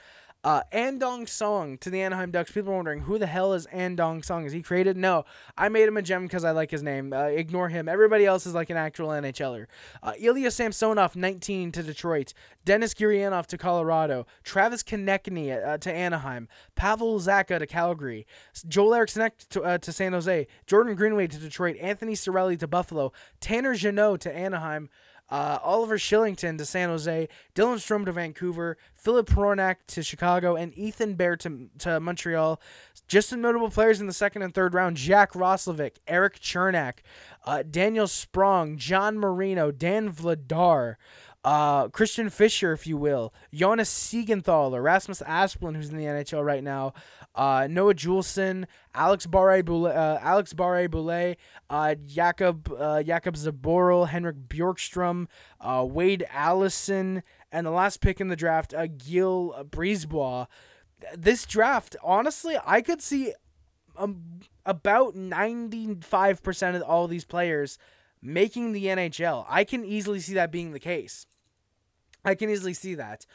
uh, Andong Song to the Anaheim Ducks. People are wondering, who the hell is Andong Song? Is he created? No, I made him a gem because I like his name. Uh, ignore him. Everybody else is like an actual NHLer. Uh, Ilya Samsonov, nineteen to Detroit. Dennis Gurianov to Colorado. Travis Konechny uh, to Anaheim. Pavel Zacha to Calgary. Joel Eriksson to, uh, to San Jose. Jordan Greenway to Detroit. Anthony Cirelli to Buffalo. Tanner Jeannot to Anaheim. Uh, Oliver Shillington to San Jose, Dylan Strome to Vancouver, Philip Paronak to Chicago, and Ethan Bear to, to Montreal. Just some notable players in the second and third round: Jack Roslovic, Eric Chernak, uh, Daniel Sprong, John Marino, Dan Vladar, uh, Christian Fisher, if you will, Jonas Siegenthaler, Rasmus Asplund, who's in the N H L right now, uh, Noah Juleson, Alex Barre-Boulet, uh, Alex Barre-Boulet, uh, Jakob, uh, Jakob Zaboral, Henrik Bjorkstrom, uh, Wade Allison, and the last pick in the draft, uh, Gil Brisebois. This draft, honestly, I could see um, about ninety-five percent of all these players making the N H L. I can easily see that being the case. I can easily see that.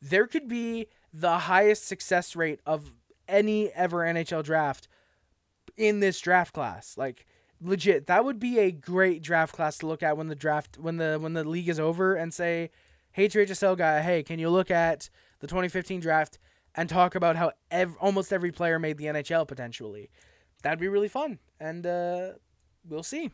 There could be the highest success rate of any ever N H L draft in this draft class. Like, legit, that would be a great draft class to look at when the draft, when the when the league is over, and say, hey, T H S L guy, hey, can you look at the twenty fifteen draft and talk about how ev- almost every player made the N H L potentially? That'd be really fun, and uh, we'll see.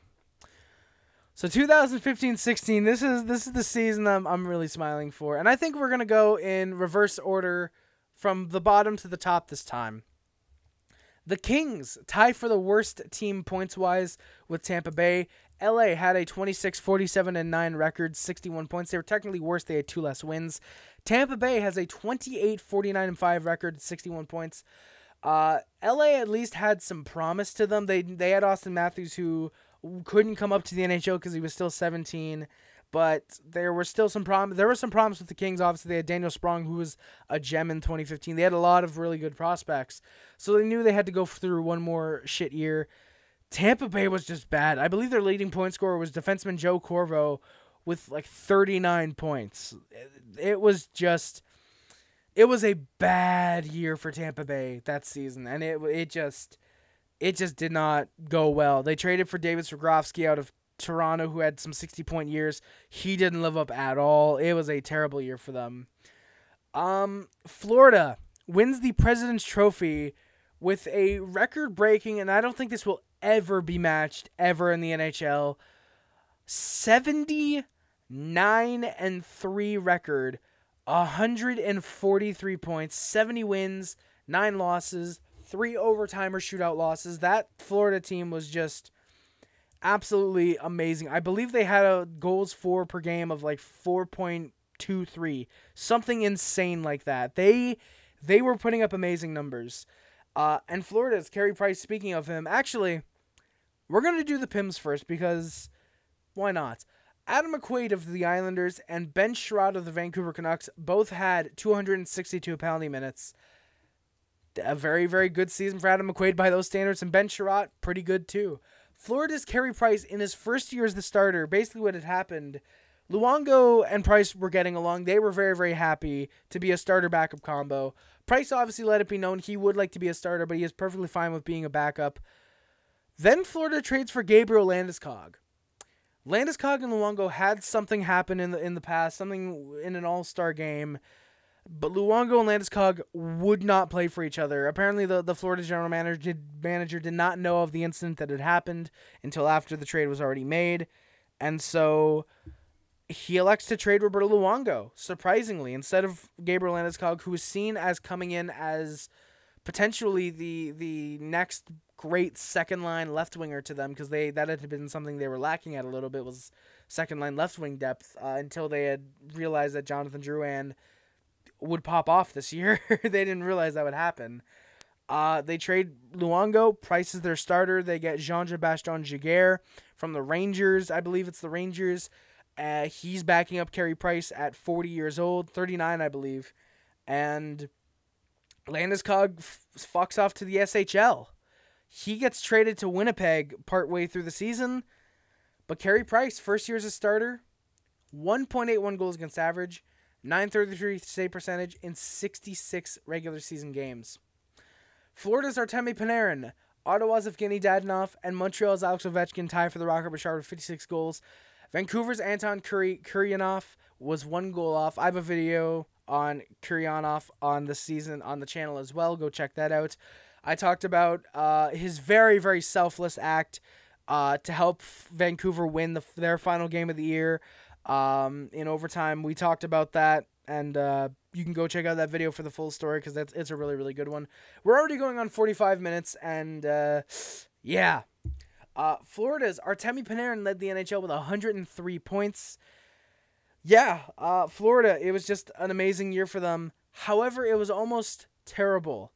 So two thousand fifteen sixteen, this is this is the season I'm I'm really smiling for, and I think we're gonna go in reverse order from the bottom to the top this time. The Kings tie for the worst team points wise with Tampa Bay. L A had a twenty-six forty-seven and nine record, sixty-one points. They were technically worse; they had two less wins. Tampa Bay has a twenty-eight forty-nine and five record, sixty-one points. Uh, L A at least had some promise to them. They they had Austin Matthews, who couldn't come up to the N H L because he was still seventeen, but there were still some problems. There were some problems with the Kings. Obviously, they had Daniel Sprong, who was a gem in twenty fifteen. They had a lot of really good prospects, so they knew they had to go through one more shit year. Tampa Bay was just bad. I believe their leading point scorer was defenseman Joe Corvo with like thirty-nine points. It was just, it was a bad year for Tampa Bay that season, and it it just. It just did not go well. They traded for David Sregovsky out of Toronto, who had some sixty-point years. He didn't live up at all. It was a terrible year for them. Um, Florida wins the President's Trophy with a record-breaking, and I don't think this will ever be matched ever in the N H L, seventy-nine and three record, one hundred forty-three points, seventy wins, nine losses, three overtime or shootout losses. That Florida team was just absolutely amazing. I believe they had a goals for per game of like four point two three, something insane like that. They they were putting up amazing numbers. Uh, and Florida's Carey Price, speaking of him, actually, we're going to do the Pims first because why not? Adam McQuaid of the Islanders and Ben Sherrod of the Vancouver Canucks both had two hundred sixty-two penalty minutes. A very, very good season for Adam McQuaid by those standards, and Ben Sherratt, pretty good too. Florida's Carey Price, in his first year as the starter, basically what had happened, Luongo and Price were getting along. They were very, very happy to be a starter backup combo. Price obviously let it be known he would like to be a starter, but he is perfectly fine with being a backup. Then Florida trades for Gabriel Landeskog. Landeskog and Luongo had something happen in the in the past, something in an all-star game. But Luongo and Landeskog would not play for each other. Apparently, the, the Florida general manager did, manager did not know of the incident that had happened until after the trade was already made. And so he elects to trade Roberto Luongo, surprisingly, instead of Gabriel Landeskog, who was seen as coming in as potentially the the next great second-line left-winger to them, because they that had been something they were lacking at a little bit, was second-line left-wing depth, uh, until they had realized that Jonathan Drouin would pop off this year. They didn't realize that would happen. Uh, they trade Luongo. Price is their starter. They get Jean-Sebastien Giguere from the Rangers. I believe it's the Rangers. Uh, he's backing up Carey Price at forty years old, thirty-nine, I believe. And Landeskog f- fucks off to the S H L. He gets traded to Winnipeg partway through the season. But Carey Price, first year as a starter, one point eight one goals against average, nine thirty-three save percentage in sixty-six regular season games. Florida's Artemi Panarin, Ottawa's Evgeny Dadonov, and Montreal's Alex Ovechkin tie for the Rocket Richard with fifty-six goals. Vancouver's Anton Kuryanov was one goal off. I have a video on Kuryanov on the season on the channel as well. Go check that out. I talked about uh, his very, very selfless act uh, to help Vancouver win the, their final game of the year. Um, in overtime, we talked about that, and uh, you can go check out that video for the full story, because that's it's a really, really good one. We're already going on forty-five minutes, and uh, yeah. Uh, Florida's Artemi Panarin led the N H L with one hundred three points. Yeah, uh, Florida, it was just an amazing year for them. However, it was almost terrible.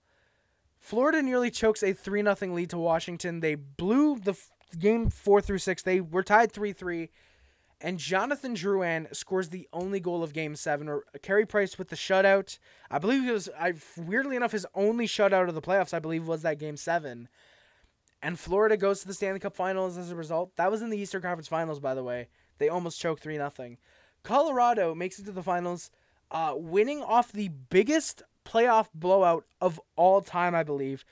Florida nearly chokes a three nothing lead to Washington. They blew the f- game four through six. They were tied three three. And Jonathan Drouin scores the only goal of Game seven. Or Carey Price with the shutout. I believe it was, I weirdly enough, his only shutout of the playoffs, I believe, was that Game seven. And Florida goes to the Stanley Cup Finals as a result. That was in the Eastern Conference Finals, by the way. They almost choked three nothing. Colorado makes it to the finals, uh, winning off the biggest playoff blowout of all time, I believe.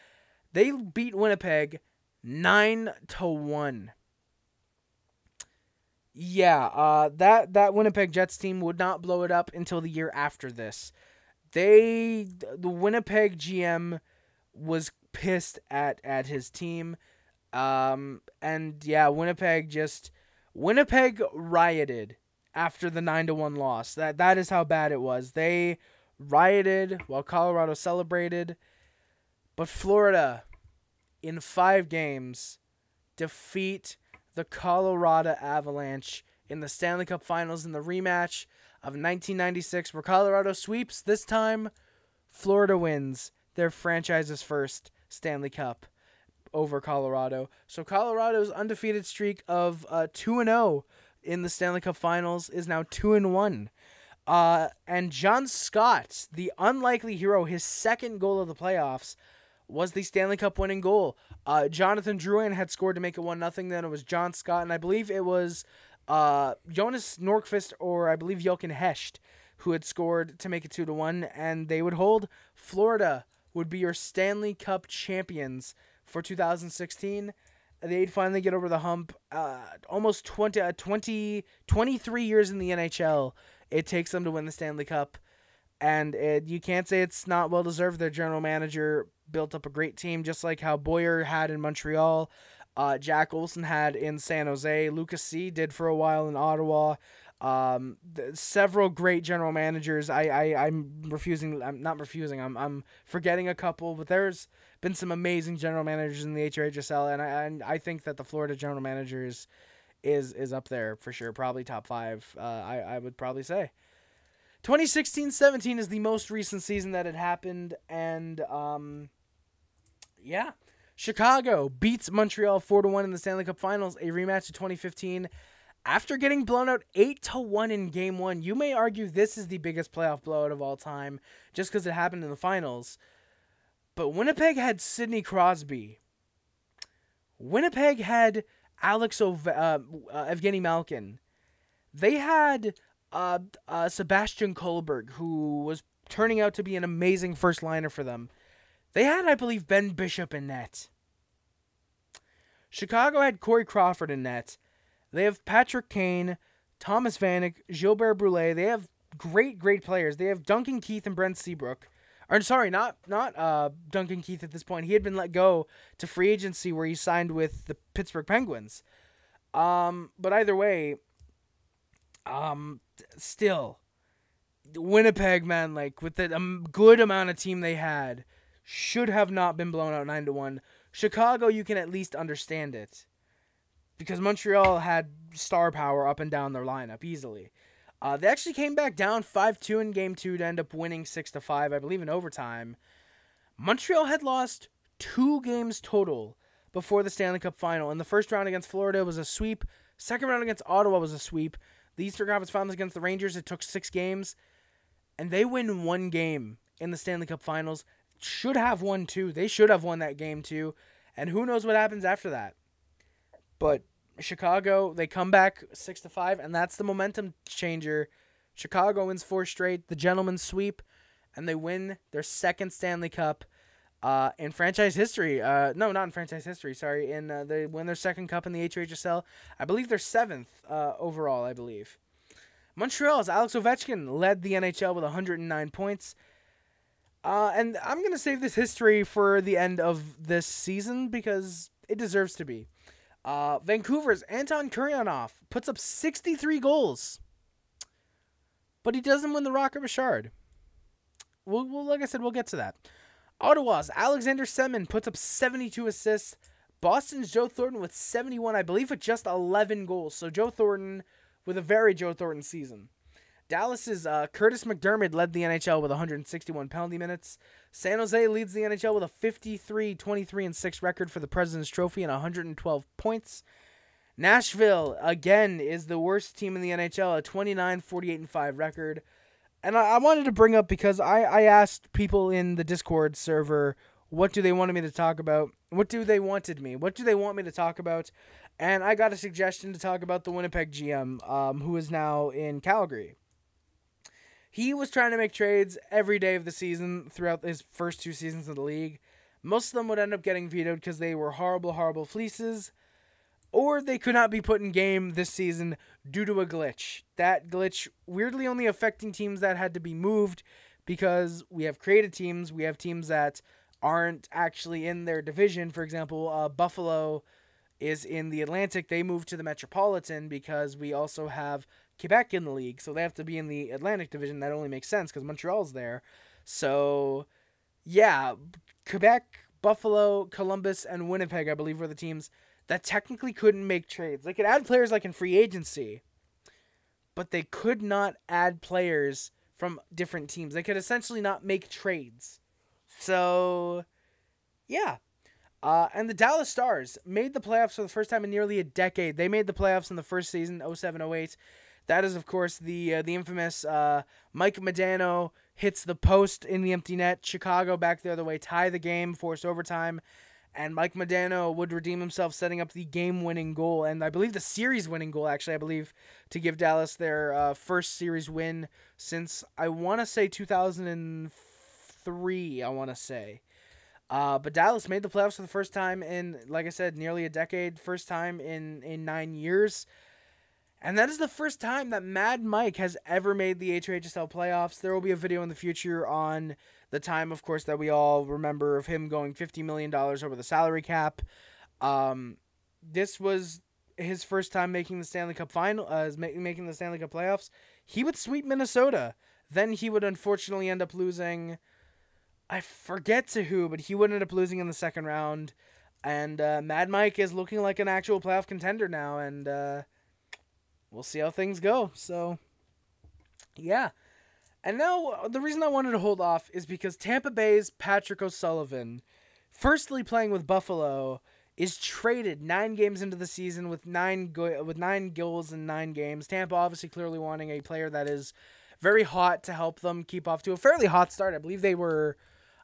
They beat Winnipeg nine to one. Yeah, uh, that, that Winnipeg Jets team would not blow it up until the year after this. They, the Winnipeg G M was pissed at, at his team. Um, and yeah, Winnipeg just, Winnipeg rioted after the nine to one loss. That, that is how bad it was. They rioted while Colorado celebrated. But Florida, in five games, defeat the Colorado Avalanche in the Stanley Cup Finals in the rematch of nineteen ninety-six, where Colorado sweeps. This time, Florida wins their franchise's first Stanley Cup over Colorado. So Colorado's undefeated streak of uh, two and oh in the Stanley Cup Finals is now two and one. Uh, and John Scott, the unlikely hero, his second goal of the playoffs was the Stanley Cup winning goal. Uh, Jonathan Drouin had scored to make it one nothing. Then it was John Scott, and I believe it was uh, Jonas Nordqvist or I believe Jochen Hecht who had scored to make it two to one, and they would hold. Florida would be your Stanley Cup champions for two thousand sixteen. They'd finally get over the hump. Uh, almost twenty, uh, twenty, twenty-three years in the N H L, it takes them to win the Stanley Cup. And it, you can't say it's not well-deserved. Their general manager built up a great team, just like how Boyer had in Montreal, uh, Jack Olsen had in San Jose, Lucas C. did for a while in Ottawa. Um, several great general managers. I, I, I'm refusing, I'm not refusing, I'm, I'm forgetting a couple, but there's been some amazing general managers in the H R H S L, and I, and I think that the Florida general managers is, is up there for sure, probably top five, uh, I, I would probably say. twenty sixteen seventeen is the most recent season that had happened, and um, yeah, Chicago beats Montreal four to one in the Stanley Cup Finals, a rematch of twenty fifteen. After getting blown out eight to one in Game one, you may argue this is the biggest playoff blowout of all time just because it happened in the finals. But Winnipeg had Sidney Crosby. Winnipeg had Alex Ove- uh, uh, Evgeny Malkin. They had uh, uh, Sebastian Kohlberg, who was turning out to be an amazing first liner for them. They had, I believe, Ben Bishop in net. Chicago had Corey Crawford in net. They have Patrick Kane, Thomas Vanek, Gilbert Brulé. They have great, great players. They have Duncan Keith and Brent Seabrook. Or, sorry, not not uh, Duncan Keith at this point. He had been let go to free agency where he signed with the Pittsburgh Penguins. Um, but either way, um, still, Winnipeg, man, like with the um, good amount of team they had, should have not been blown out nine to one. Chicago, you can at least understand it, because Montreal had star power up and down their lineup easily. Uh, they actually came back down five two in Game two to end up winning six to five, I believe, in overtime. Montreal had lost two games total before the Stanley Cup Final, and the first round against Florida was a sweep. Second round against Ottawa was a sweep. The Eastern Conference Finals against the Rangers, it took six games, and they win one game in the Stanley Cup Finals. Should have won two. They should have won that game, too, and who knows what happens after that. But Chicago, they come back six to five, and that's the momentum changer. Chicago wins four straight, the gentleman's sweep, and they win their second Stanley Cup uh, in franchise history. Uh, no, not in franchise history, sorry. In uh, they win their second cup in the H R H S L. I believe they're seventh uh, overall, I believe. Montreal's Alex Ovechkin led the N H L with one hundred nine points. Uh, and I'm going to save this history for the end of this season because it deserves to be. Uh, Vancouver's Anton Kuryanov puts up sixty-three goals, but he doesn't win the Rocket Richard. We'll, we'll, like I said, we'll get to that. Ottawa's Alexander Semin puts up seventy-two assists. Boston's Joe Thornton with seventy-one, I believe, with just eleven goals. So Joe Thornton with a very Joe Thornton season. Dallas's uh, Curtis McDermott led the N H L with one hundred sixty-one penalty minutes. San Jose leads the N H L with a fifty-three twenty-three and six record for the President's Trophy and one hundred twelve points. Nashville, again, is the worst team in the N H L, a twenty-nine forty-eight and five record. And I, I wanted to bring up, because I, I asked people in the Discord server What do they want me to talk about? What do they wanted me? What do they want me to talk about? And I got a suggestion to talk about the Winnipeg G M, um, who is now in Calgary. He was trying to make trades every day of the season throughout his first two seasons of the league. Most of them would end up getting vetoed because they were horrible, horrible fleeces. Or they could not be put in game this season due to a glitch. That glitch weirdly only affecting teams that had to be moved, because we have created teams. We have teams that aren't actually in their division. For example, uh, Buffalo is in the Atlantic. They moved to the Metropolitan because we also have Quebec in the league. So they have to be in the Atlantic division. That only makes sense because Montreal's there. So, yeah, Quebec, Buffalo, Columbus, and Winnipeg, I believe, were the teams that technically couldn't make trades. They could add players like in free agency, but they could not add players from different teams. They could essentially not make trades. So, yeah. Uh, and the Dallas Stars made the playoffs for the first time in nearly a decade. They made the playoffs in the first season, oh seven oh eight. That is, of course, the uh, the infamous uh, Mike Modano hits the post in the empty net. Chicago back the other way, tie the game, force overtime. And Mike Modano would redeem himself, setting up the game-winning goal, and I believe the series-winning goal, actually, I believe, to give Dallas their uh, first series win since, I want to say, two thousand three, I want to say. Uh, but Dallas made the playoffs for the first time in, like I said, nearly a decade, first time in, in nine years. And that is the first time that Mad Mike has ever made the H O H S L playoffs. There will be a video in the future on the time, of course, that we all remember of him going fifty million dollars over the salary cap. Um, this was his first time making the Stanley Cup final, uh, making the Stanley Cup playoffs. He would sweep Minnesota. Then he would unfortunately end up losing, I forget to who, but he would end up losing in the second round. And uh, Mad Mike is looking like an actual playoff contender now, and uh, we'll see how things go. So, yeah. And now, the reason I wanted to hold off is because Tampa Bay's Patrick O'Sullivan, firstly playing with Buffalo, is traded nine games into the season with nine go- with nine goals in nine games. Tampa obviously clearly wanting a player that is very hot to help them keep off to a fairly hot start. I believe they were,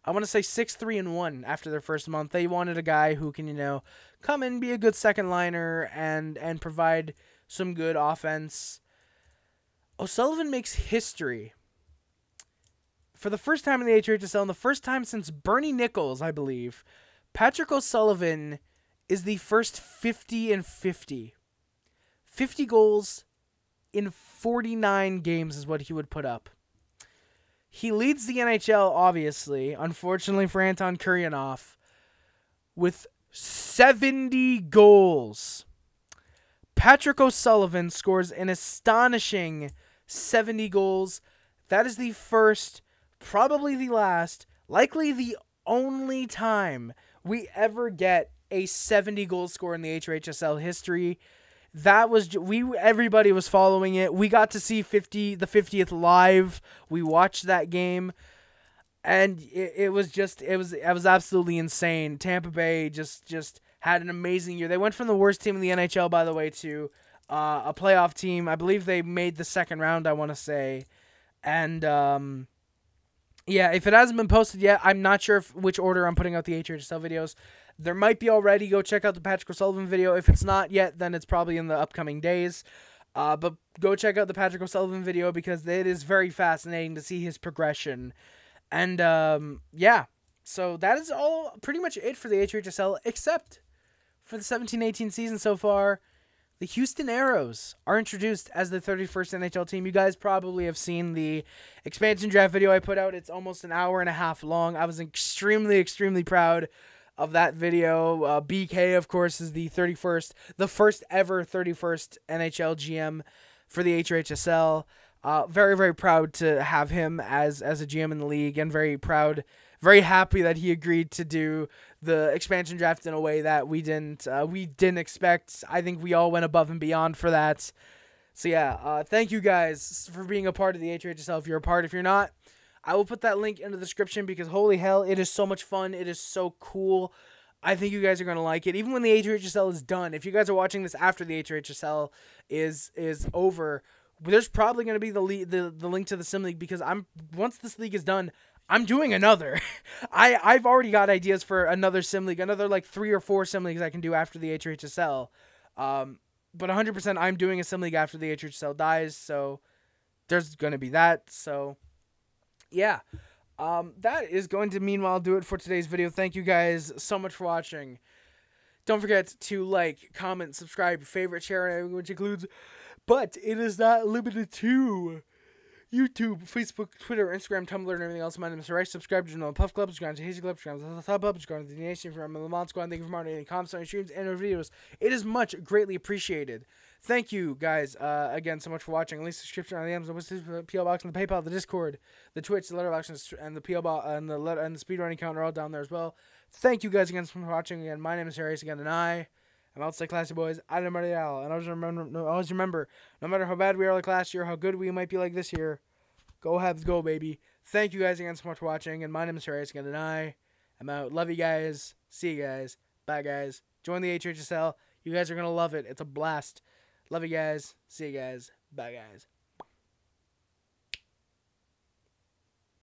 I want to say, six three and one after their first month. They wanted a guy who can, you know, come in, be a good second liner, and and provide some good offense. O'Sullivan makes history. For the first time in the H O H S L, and the first time since Bernie Nichols, I believe, Patrick O'Sullivan is the first fifty and fifty. fifty goals in forty-nine games is what he would put up. He leads the N H L, obviously, unfortunately for Anton Kuryanov, with seventy goals. Patrick O'Sullivan scores an astonishing seventy goals. That is the first, probably the last, likely the only time we ever get a seventy goal score in the H O H S L history. That was, we everybody was following it. We got to see fifty the fiftieth live. We watched that game, and it, it was just it was it was absolutely insane. Tampa Bay just just had an amazing year. They went from the worst team in the N H L, by the way, to uh, a playoff team. I believe they made the second round, I want to say, and um. Yeah, if it hasn't been posted yet, I'm not sure if, which order I'm putting out the H O H S L videos. There might be already. Go check out the Patrick O'Sullivan video. If it's not yet, then it's probably in the upcoming days. Uh, but go check out the Patrick O'Sullivan video because it is very fascinating to see his progression. And, um, yeah. So that is all pretty much it for the H O H S L, except for the seventeen eighteen season so far. The Houston Aeros are introduced as the thirty-first N H L team. You guys probably have seen the expansion draft video I put out. It's almost an hour and a half long. I was extremely, extremely proud of that video. Uh, B K, of course, is the thirty-first, the first ever thirty-first N H L G M for the H O H S L. Uh, very, very proud to have him as, as a G M in the league, and very proud, very happy that he agreed to do the expansion draft in a way that we didn't uh, we didn't expect. I think we all went above and beyond for that. So yeah, uh, thank you guys for being a part of the H O H S L. If you're a part, if you're not, I will put that link in the description because holy hell, it is so much fun. It is so cool. I think you guys are gonna like it. Even when the H O H S L is done, if you guys are watching this after the H O H S L is is over, there's probably gonna be the le- the the link to the Sim League because I'm once this league is done, I'm doing another. I, I've already got ideas for another Sim League, another like three or four Sim Leagues I can do after the H R H S L. Um, but one hundred percent I'm doing a Sim League after the H R H S L dies, so there's going to be that. So, yeah. Um, that is going to, meanwhile, do it for today's video. Thank you guys so much for watching. Don't forget to like, comment, subscribe, favorite, share, which includes, but it is not limited to YouTube, Facebook, Twitter, Instagram, Tumblr, and everything else. My name is Harry Rice. Subscribe to the Puff Club, subscribe to Hazy Club, subscribe to the Top Club, subscribe to the Nation, from the Mod Squad. Thank you for moderating comments on your streams and our videos. It is much greatly appreciated. Thank you guys uh, again so much for watching. Link subscription on the Amazon, the P L box, and the PayPal, the Discord, the Twitch, the Letterboxd, and the P L box, and the letter and the speedrunning account are all down there as well. Thank you guys again so much for watching. Again, my name is Harry Rice again, and I. I'm outside classy boys. I'm Montreal, and always remember, no, always remember, no matter how bad we are like last year, how good we might be like this year, go Habs, go baby. Thank you guys again so much for watching, and my name is Harry Rice again, and I am out. Love you guys. See you guys. Bye guys. Join the H R H S L. You guys are gonna love it. It's a blast. Love you guys. See you guys. Bye guys.